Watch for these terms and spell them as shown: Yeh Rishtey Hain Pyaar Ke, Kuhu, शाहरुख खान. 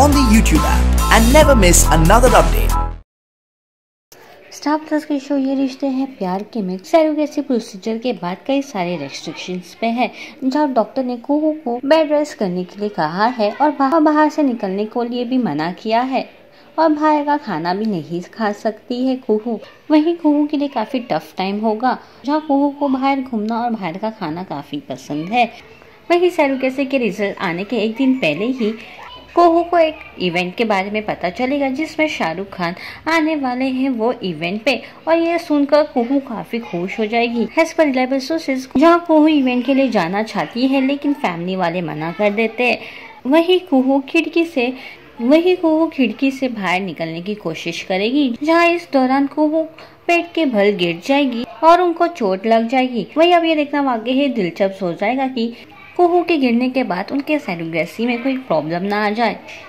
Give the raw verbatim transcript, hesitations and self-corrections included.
on the YouTube app and never miss another update. Star Plus के show Yeh रिश्ते हैं प्यार के में शाहरुख ऐसे प्रोसीजर के बाद कई सारे रेस्ट्रिक्शंस पे है, जहाँ डॉक्टर ने कुहू को बेड रेस्ट करने के लिए कहा है और बाहर बाहर से निकलने को लिए भी मना किया है और बाहर का खाना भी नहीं खा सकती है कुहू। वहीं कुहू के लिए काफी टफ टाइम होगा, जहाँ कुहू को बाहर घूमना और बाहर का खाना काफी पसंद है। वहीं शाहरुख ऐसे के रिजल्ट आने के एक दिन पहले ही कुहू को एक इवेंट के बारे में पता चलेगा जिसमें शाहरुख खान आने वाले हैं वो इवेंट पे, और यह सुनकर कुहू काफी खुश हो जाएगी। एज पर रिलायबल सोर्सेज जहाँ कुहू इवेंट के लिए जाना चाहती है लेकिन फैमिली वाले मना कर देते हैं। वही कुहू खिड़की से वही कुहू खिड़की से बाहर निकलने की कोशिश करेगी, जहाँ इस दौरान कुहू पेट के बल गिर जाएगी और उनको चोट लग जाएगी। वही अब ये देखना वाकई ही दिलचस्प हो जाएगा कि कुहू के गिरने के बाद उनके सेरेब्रसी में कोई प्रॉब्लम ना आ जाए।